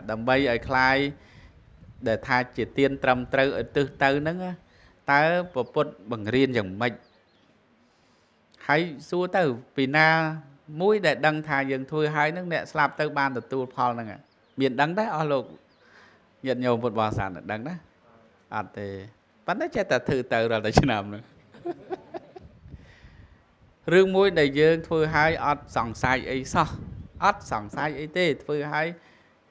đầm bay ở khai để tha chỉ tiên trầm trừ ở từ từ nữa ta bộ phận bằng riêng giống mình hãy xua từ vì na mũi để đăng thà dừng thôi hãy nước nẹt slap từ ban từ tu phò này biển đắng đấy ao lục nhận nhiều một bò sản đắng đấy à thì bắt đấy chạy từ từ từ rồi để làm nữa riêng mũi để dừng thôi hãy ót sòng sai ấy sao ót sòng sai ấy thế thôi hãy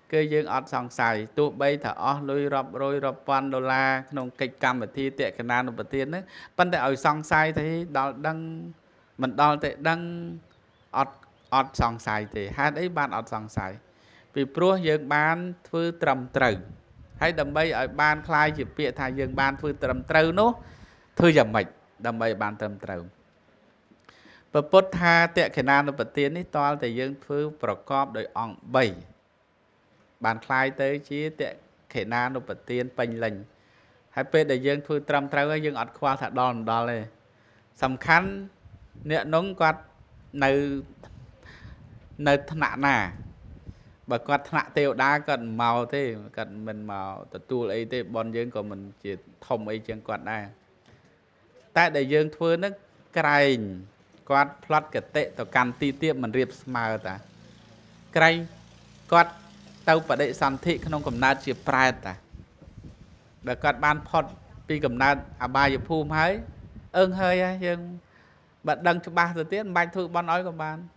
cứ dừng ót sòng sai tụ bay thở ó lôi rập rồi rập pan đô la nông kịch cam ở thi tệ cái nan ở tiền đấy bắt đấy ở sòng sai thấy đào đăng mình đào tệ đăng ọt sòng sài thì hai đấy ban ọt sòng sài vì pro dương ban phư trầm trừ hay đầm bay ở ban khai chỉ bịa thay dương ban phư trầm trừ nó thư giảm mệt đầm bay ban trầm trừ và bớt tha tệ khả năng nó bật tiền ấy to thì dương phư prokop đời ong bảy ban khai tới chỉ tệ khả năng nó bật tiền bình lành hay pe đời dương phư trầm trừ dương ọt khoa thà đòn đòn này sầm khăn nẹt nóng quạt nơi thằng nà bà con thằng tiêu đá cần màu thế cần mình màu tu lấy thế bon dương của mình chỉ thông ấy chẳng còn đây tại để dương thưa nước cày quạt plot cái tệ tàu can ti tiệp mình riệp màu ta cày quạt tàu và đệ sản thị không cầm nát chỉ pride ta bà con ban phật pi cầm nát à bài phù mấy ơn hơi á dương bạn đăng cho ba giờ tiết bạch thử bon nói của bạn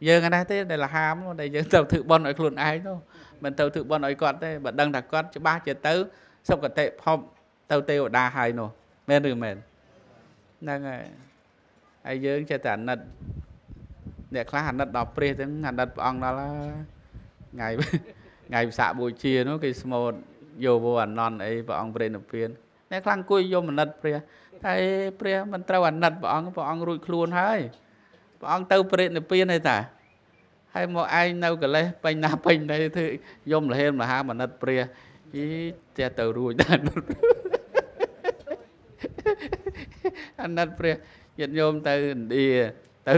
giờ ngày nay thế đây là ham luôn đây giờ tàu thử bon nói luôn ái thôi mình tàu thử bon nói con thế bạn đăng đặt con cho ba giờ tới xong cả tệ phong tàu tiêu đa hai nô men được men đang ngày ai giờ chơi tản nật để khá hẳn nật đọc pre tiếng hẳn nật ông đó là ngày ngày xạ buổi chiều nó cái small vô bộ ảnh non ấy và ông pre nộp tiền nè khăn cùi vô mình nật pre thầy pre mình trao ảnh nật bọn ông rụi khuôn hơi bọn ông tâu pre nộp tiền hay ta hay một ai nâu cái lê bánh nà bánh đây thì dùm là hên mà ha mà nật pre chứ chè tàu rụi ta anh nật pre nhận dùm tâu đi tâu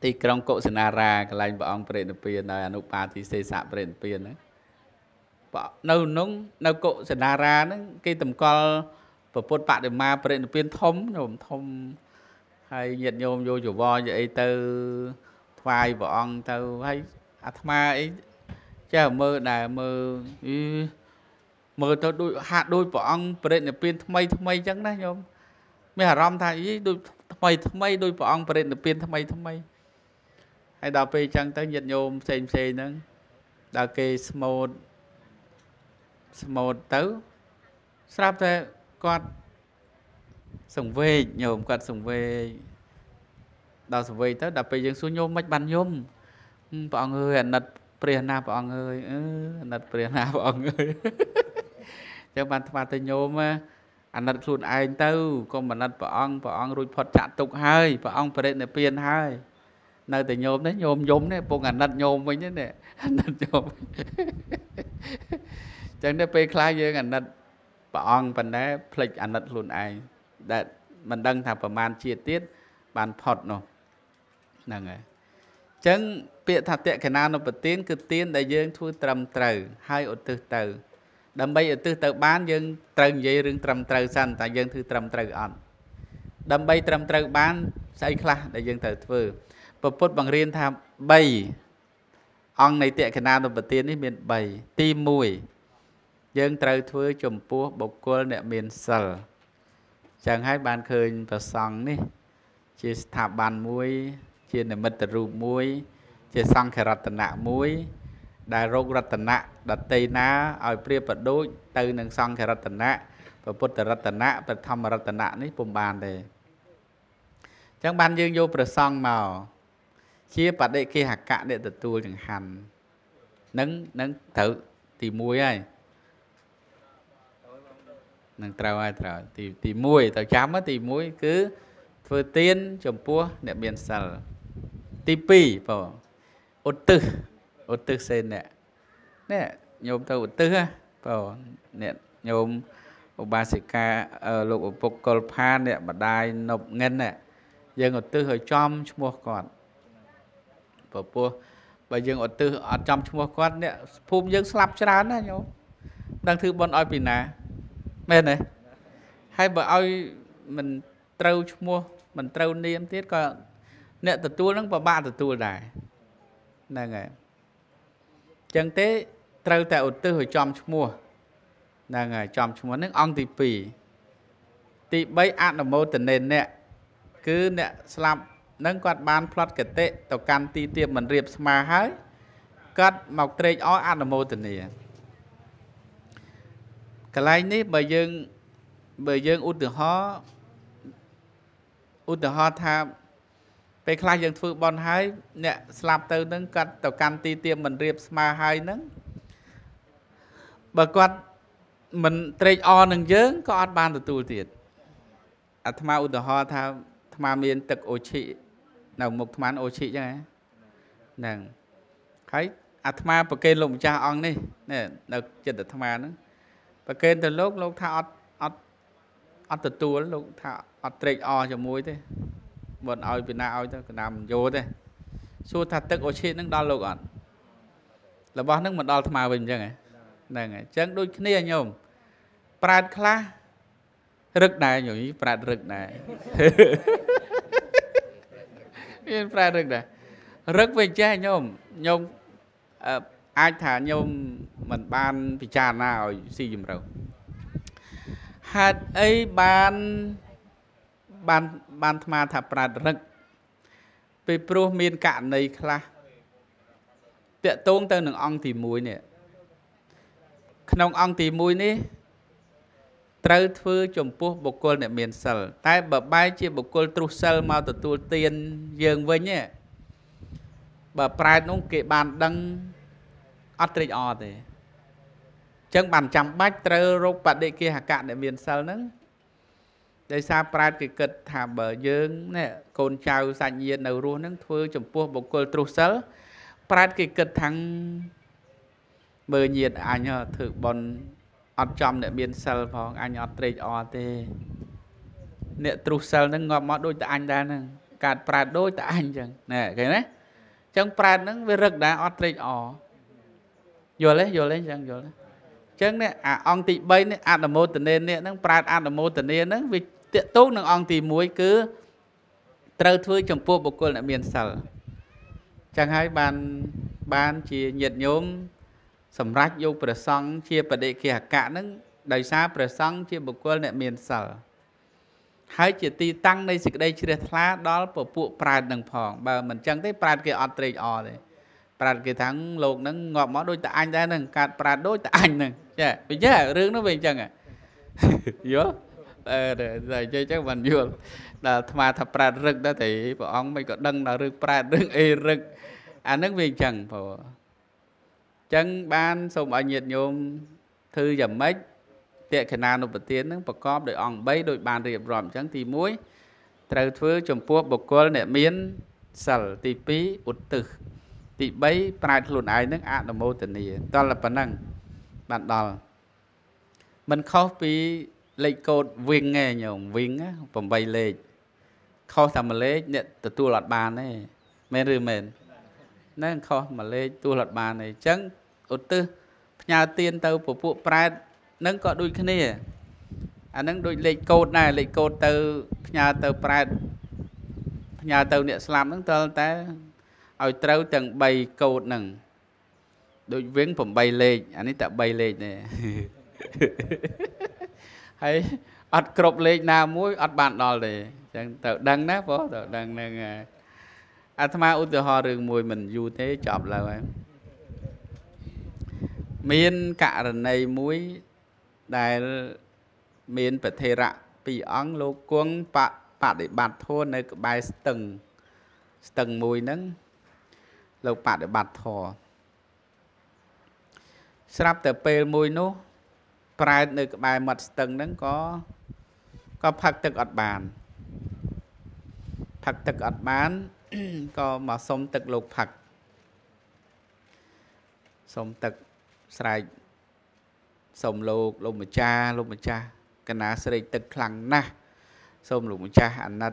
thì trong cậu sẽ nà ra cái lành bọn ông pre nộp tiền này anh ốc bà thì xây xạ pre nộp tiền đấy bọn nâu cậu sẽ nà ra cái tầm con và phốt bạn để ma phải được biến thông hay nhiệt nhôm vô chủ vo vậy từ vài bọn từ hay atma ấy cha mơ là mơ mơ tôi đôi hạt đôi bọn phải được biến thay chẳng đấy nhôm mấy hàng rom thay đôi thay đôi bọn phải được biến thay hay đào pe chẳng tới nhiệt nhôm xem nữa đào kê small tớ sắp thế quạt sùng về nhôm quạt sùng về đào sùng về tới đập về những số nhôm mách bàn nhôm bọn người nật tiền nào bọn người nật tiền nào bọn người trong bàn pha tới nhôm anh nật luôn ai tao còn mình nật bọn rồi phật chặt tục hai bọn tiền là tiền hai nơi tới nhôm đấy bọn anh nật nhôm với nhé nè anh nật nhôm chẳng để pe khai với anh nật bọn mình đã phịch ảnh lật luôn ai để mình đăng thả vào màn chi tiết bàn phật nó là người chẳng bịa thả tiện khả năng nó bật tiến cứ tiến để dương thu trầm trừ hai ổ từ từ đâm bay ở từ từ bán dương trần dây rừng trầm trừ sẵn tại dương thư trầm trừ ẩn đâm bay trầm trừ bán say khla để dương thử vừa và phút bằng riêng tham bay ông này tiện khả năng nó bật tiến đến miền bảy tim mùi dương trời thưa chùm pua bộc quân nẹt miền sờ chẳng hai bàn khơi và sòng ní chỉ thả bàn muối chỉ nẹt mật rùm muối chỉ sòng khè rật tận nạ muối đại rốt rật tận nạ đặt tây ná ở bia bật đôi từ nương sòng khè rật tận nạ và bút từ rật tận nạ và thăm rật tận nạ ní bùm bàn đề chẳng bàn dương vô bờ sòng màu chia bật đệ kia hạt cạn đệ từ tu chẳng hàn nấng thử thì muối ai năng trao ai trao thì muối tao chám á thì muối cứ vừa tiên chồng pua nè biển sờ ti pi vào ốt tư sen nè nè nhôm tao ốt tư á vào nè nhôm obasika lục opolpan nè mà đai nộp ngân nè giờ ốt tư hơi chom mua còn vào pua bởi dương ở tư ở trong chung một con nè phùm dương slap chán nè nhau đang thư bọn oi pin nè men này hay bởi oi mình trâu chung mua mình trâu niêm tiết còn nè từ tua lắm và ba từ tua này nè nghe chẳng thế trâu tại ở tư hồi trong chung mua nè nghe trong chung mua nước ong thì pì thì bây ăn ở mô tình nền nè cứ nè slap nâng quạt ban plot kể tệ tàu can ti tiệm mình riệp mà hái cắt mọc tre ó ăn ở mô tình nền cái này ní bởi dương út từ ho tham về khai dương phước bon hái nè slap từ nâng quạt tàu can ti tiệm mình riệp mà hái nâng bởi quạt mình tre ó nâng dương có ăn ban từ tu tiệt à tham út từ ho tham mà miền tật ô chị nào một màn ô chị chứ nàng thấy atma bậc kê lồng cha ông đi nè được chân được tham ăn bậc kê từ lúc lúc thao ăn từ tua lúc thao ăn trịch o cho muối thế bọn oi Việt Nam oi thôi làm vô thế xu thật tật ô chị nâng đo lục ăn là bao nâng một đo tham ăn bình chứ này chẳng đôi khi này nhom prad kla rực này nhổ như prad rực này yên prad rực này rực về chơi nhom ai thả nhom mình ban bị tràn nào xì dùm rồi hạt ấy ban tham thả prad rực bị pro miền cạn này kha tiện tôn tới nương ong thì muối nè nông ong thì muối ní trâu thưa chồng phu bộc côn để miền sầu, tai bờ bay chỉ bộc côn trú sầu mau từ tu tiền dường với nhé, bờ prai nông kệ bàn đăng atri o thế, chẳng bàn chăm bách trâu rục bạt đệ kia hạ cạn để miền sầu nâng, đây xa prai kệ cật thả bờ dường nè, côn trâu sanh nhiên đầu ruộng nâng thưa chồng phu bộc côn trú sầu, prai kệ cật thằng bờ nhiệt anh nhờ thử bòn ở trong để biên sầu phong anh ở trịch ở thế nè trục sầu nó ngọt mót đôi ta anh ra nè cạn prad đôi ta anh chẳng nè cái này chẳng prad nó về rực đá ở trịch ở vô lấy chẳng vô lấy chẳng nè à ông tị bay nè ăn là mô tình nên nè nó prad ăn là mô tình nên nó vì tiện tốt nó ông tị muối cứ trâu thui chồng phu bộc côn là biên sầu chẳng hay ban chỉ nhiệt nhôm sầm rách vô bờ sông chia bờ đệ kia cả nâng đời xa bờ sông chia bờ quê lại miền sở hãy chỉ ti tăng đây dịch đây chia lá đó bờ phụ prad đằng phẳng bờ mình chẳng thấy prad kia ở đây ở đấy prad kia thắng lục nâng ngọt mỏ đôi ta anh ra nâng cạn prad đôi ta anh nâng yeah vì thế rương nó về chẳng à vô rồi chơi chắc mình vô là mà thập prad rực đó thì bọn ông mới có đăng là rực prad rực e rực anh nâng về chẳng phổ chẳng ban xong ở nhiệt nhôm thư giảm mấy tiện khả năng nộp tiền nó bọc cóp để ong bấy đội bàn riệp ròm chẳng thì muối trâu thưa chồng phu bọc côn để miến sầu tì pí ụt tử tì bấy prai luôn ai nước ăn đồng mô tình này to là bản năng bạn đò mình khó phí lệnh cột viên nghe nhồng viên á vòng bay lệch khó thầm lệch nhận từ tu lọt bàn này men rư men nên khó mà lấy tu lật bà này chẳng ổn tư nhà tiên tàu của phụ prad nâng có đôi cái này à nâng đôi lệ cột từ nhà tàu prad nhà tàu địa slam nâng tàu ta ở trâu tầng bày cột nâng đôi viếng phẩm bày lệ anh ấy tạo bày lệ này hay ọt cột lệ nào muối ọt bàn đò này chẳng tàu đăng nát phó tàu đăng nâng Atma út từ ho rừng mùi mình dù thế chọp lâu em miền cả lần này muối đại miền phải thề rạ bị ong lô cuống bạ để bạt thôn này bài tầng mùi nâng lộc bạ để bạt thò sắp từ pê mùi nó bài này bài mặt tầng nâng có phật tật ọt bàn phật tật ọt bàn có mà sông tật lục phật sông tật sài sông lục một cha cái ná sài tật khăng na sông lục một cha anh nát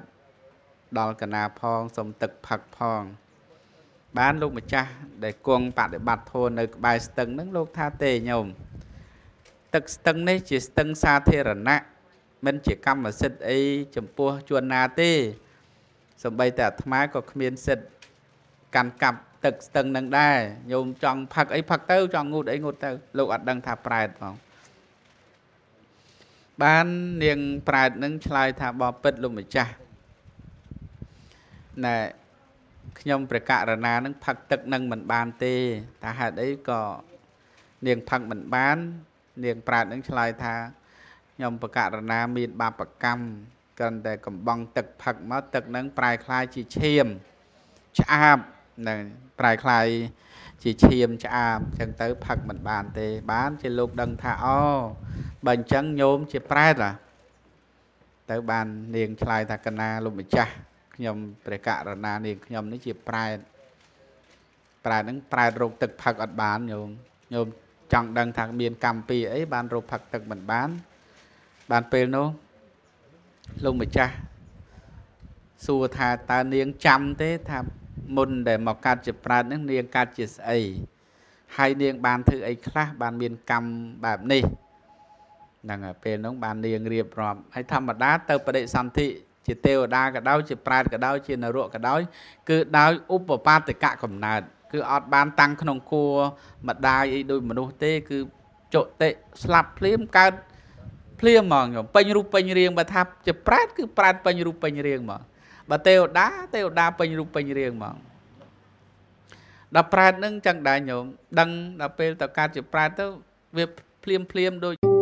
đòn cái ná phong sông tật phật phong bán lúc mà cha để cuồng bạn để bạt thôn được bài tầng nước lô tha tề nhồng tật tầng này chỉ tầng xa thế là nặng mình chỉ cầm mà xịt ấy chấm pua chuồn nà tê xong bây giờ máy có miếng xịt càn cặp tật tầng nâng đai nhôm chọn phật ấy phật tâu chọn ngụt ấy ngụt tâu lục ở đằng thà pride vào bán niềng pride nâng chai thà bò pet lúc mà cha này nhom bạc cả na nâng phật tật nâng mình bàn tê ta hạt đấy có niềng phật mình bán niềng pride nâng chai thà nhom bạc cả na miền ba bạc cam cần để cầm băng tật phật má tật nâng pride khai chỉ chiêm chạm này pride khai chỉ chiêm chạm chẳng tới phật mình bàn tê bán trên lục đằng thà o bệnh trắng nhôm chỉ pride à tới bàn niềng chai thà cần na lúc mà cha nhom bề cả là na niệm nhom nó chỉ pride nó pride rục tật phật ở bán nhom nhom chẳng đăng thằng miền cam pi ấy ban rục phật tật mình bán pel nó luôn mà cha xua thà ta niệm chăm thế tham môn để mọc cát chỉ pride nó niệm cát chỉ ấy hai niệm ban thứ ấy khác ban miền cam bảm này đang ở pel nó ban niệm riệp ròm hay tham mà đá tơ bệ san thị chỉ tiêu đa cả đau chỉ pride cả đau chỉ nợ cả đau cứ đau úp vào ba từ cả cẩm nạt cứ ọt ban tăng khôn cua mà đai đôi mà đôi tê cứ trộn tê slap phím cả phím mà nhở panh riêng mà tháp chỉ pride panh riêng mà bà tiêu đa panh riêng mà đa pride nâng chẳng đại nhở đăng đa pê tàu cá chỉ pride tao việc phím đôi